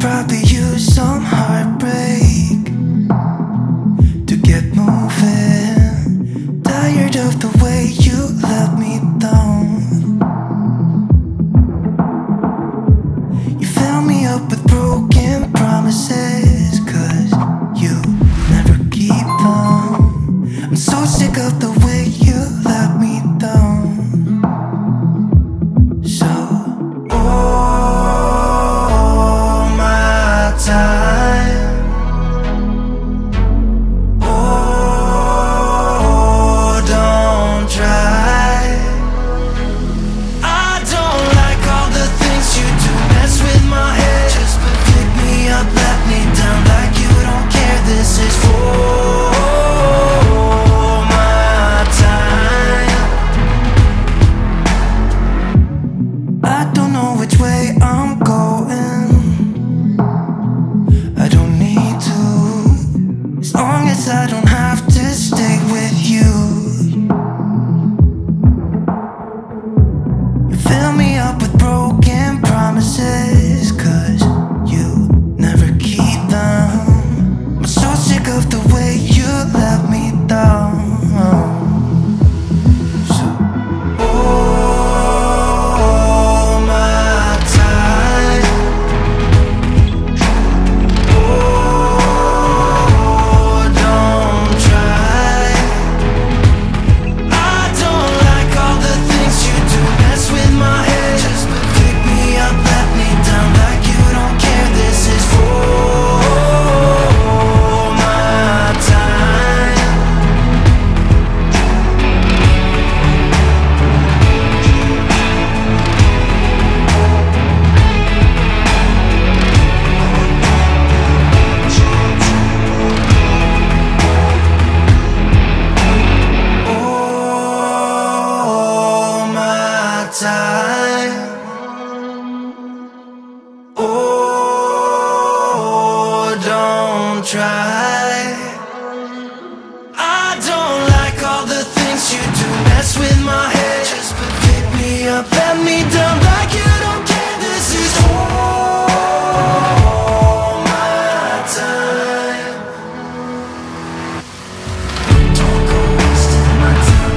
Probably use some heartbreak to get moving. Tired of the way you let me down. You fill me up with broken promises, 'cause you never keep them. I'm so sick of the way you let me down. So, I don't have to stay with you. You fill me up with broken promises, 'cause you never keep them. I'm so sick of the way you let me down. Oh, don't try. I don't like all the things you do. Mess with my head, just pick me up, let me down like you don't care. This is all my time. Don't go wasting my time.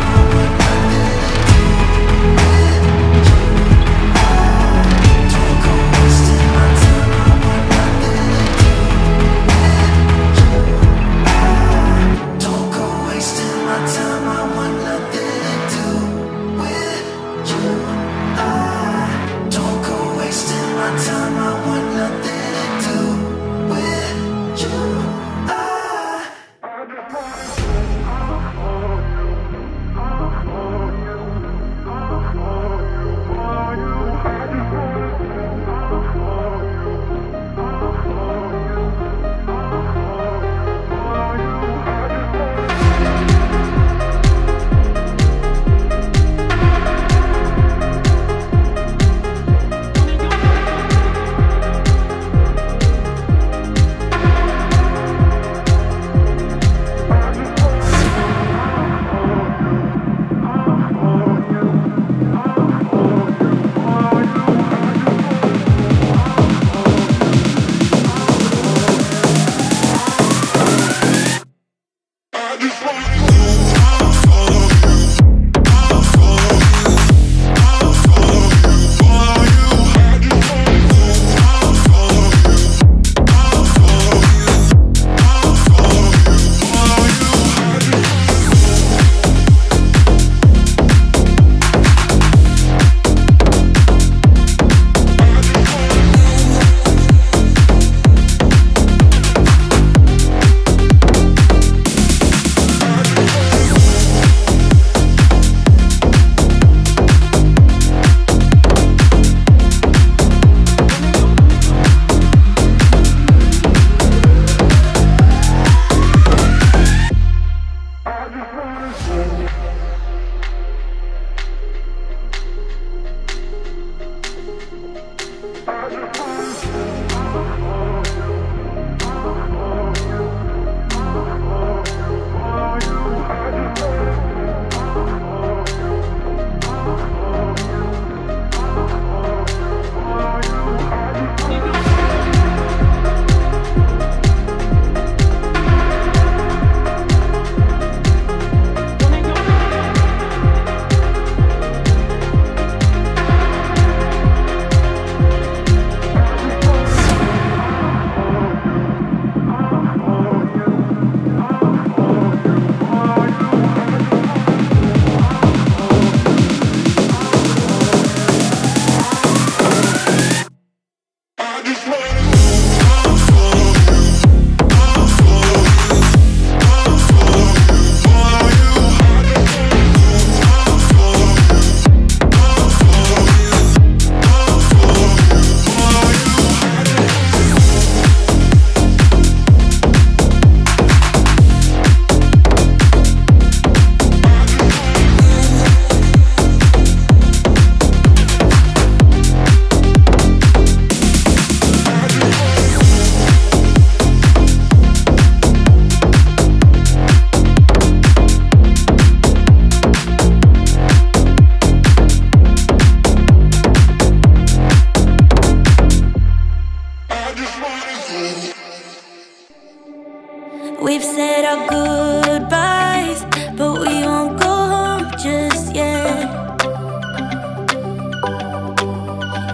We've said our goodbyes, but we won't go home just yet.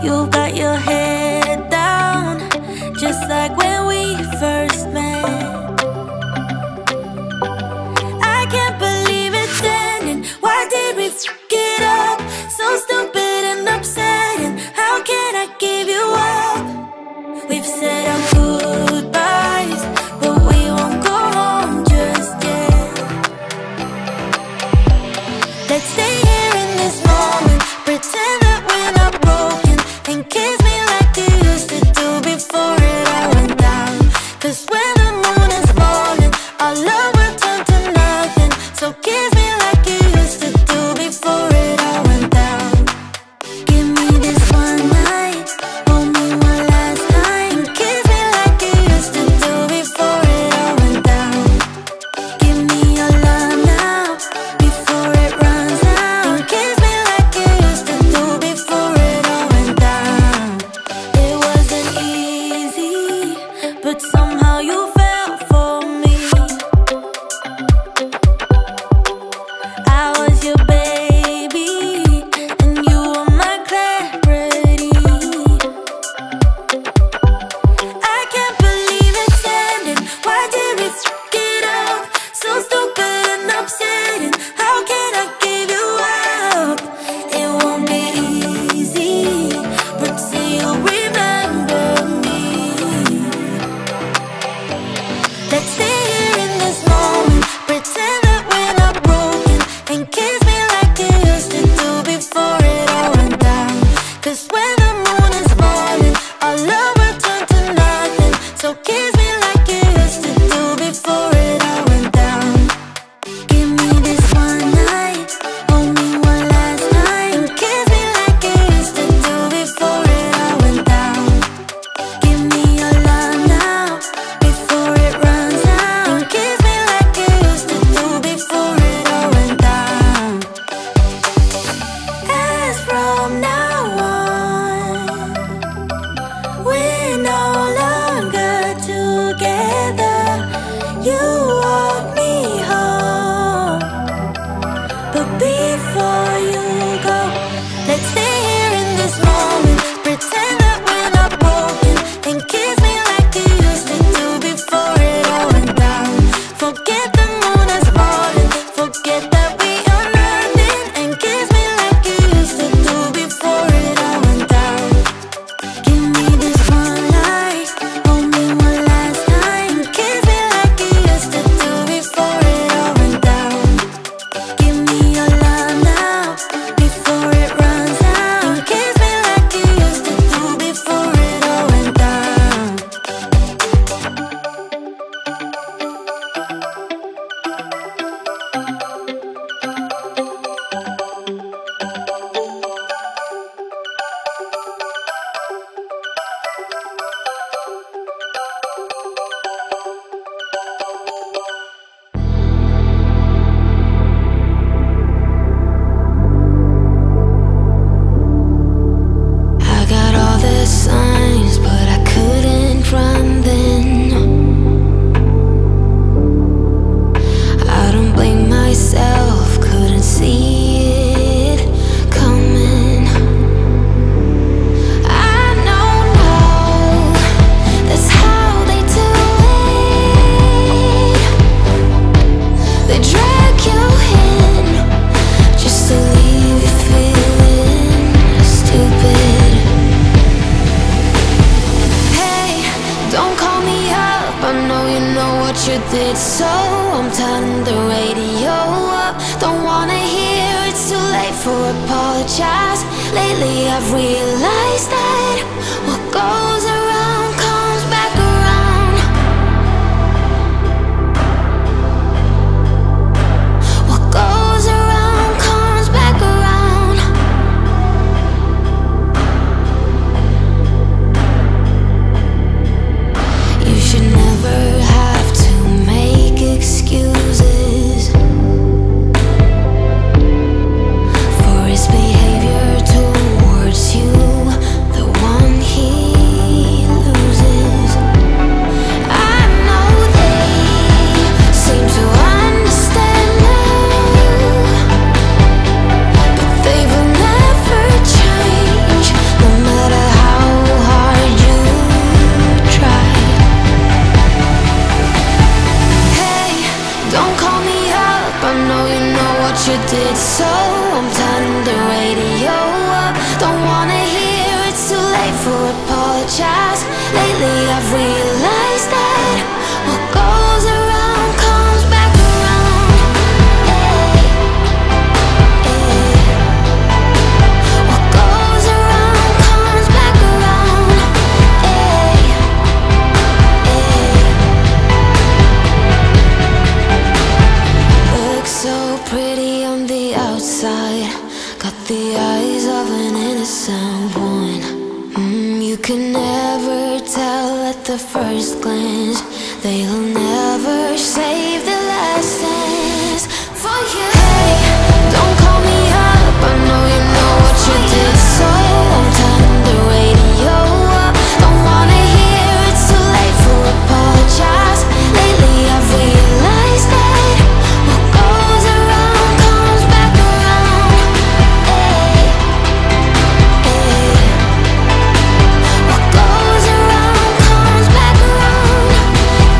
You've got your head down, just like when we first met. I can't believe it's ending. Why did we f*** it up? So stupid and upsetting. How can I give you up? We've said our goodbyes, but we won't go home just yet. Let's stay here in this moment, pretend that we're not broken, and kiss me like you used to do before it all went down. 'Cause when the moon is falling, our love will turn to nothing. So kiss me like you used to do before it all went down. Give me this one night, hold me one last time, kiss me like you used to do before it all went down. Give me your love now, before it runs out, and kiss me like you used to do before it all went down. It wasn't easy, but somehow you fell for me. I was your baby, and you were my clarity. I can't believe it's ending. Why did we f*** it up? So stupid and upsetting. How can I give you up? It won't be easy, but see you remember me. Let's stay here in this moment, pretend that we're not broken, and kiss me like you used to do before it all went down. 'Cause when the moon is falling, our love will turn to nothing. So kiss me like you used to do before it all went down. Give me this one night, hold me one last time, and kiss me like you used to do before it all went down. Give me your love now, before it runs out, and kiss me like you used to do before it all went down. As from now on, we're no longer together. You walk me home, but before you go, let's stay here in this moment, pretend that we're not broken, and kiss me like you used to do before it all went down. Forget the moon is falling, forget that we are nothing, and kiss me like you used to do before it all went down. Give me this one night, hold me one last time, kiss me like you used to do before it all went down. Give me your love now, before it runs out, and kiss me like you used to do before it all went down. So I'm turning the radio up. Don't wanna hear, it's too late for apologize. Lately I've realized that what goes around comes back around. What goes around comes back around. You should never have to excuses for his behavior towards you, the one he it so. I'm turning the radio up. Don't wanna hear it's too late for apologize. Lately I've realized that what goes around comes back around. Hey, hey. What goes around comes back around. Hey, hey. Looks so pretty on the outside, got the eyes of an innocent one. You can never tell at the first glance, they'll never save the last dance for you. Hey, don't call me up, I know you know what you did, so I'm turning the radio up. Don't wanna hear it's too late for apologize. Lately I've realized that what goes around comes back around. Hey, hey. What goes around comes back around.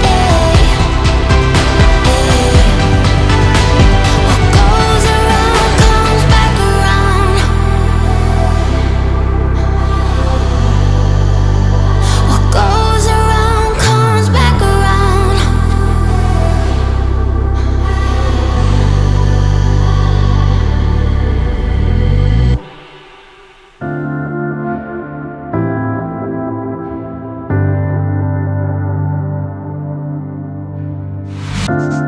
Hey, hey. What goes around comes back around. What goes around comes back around.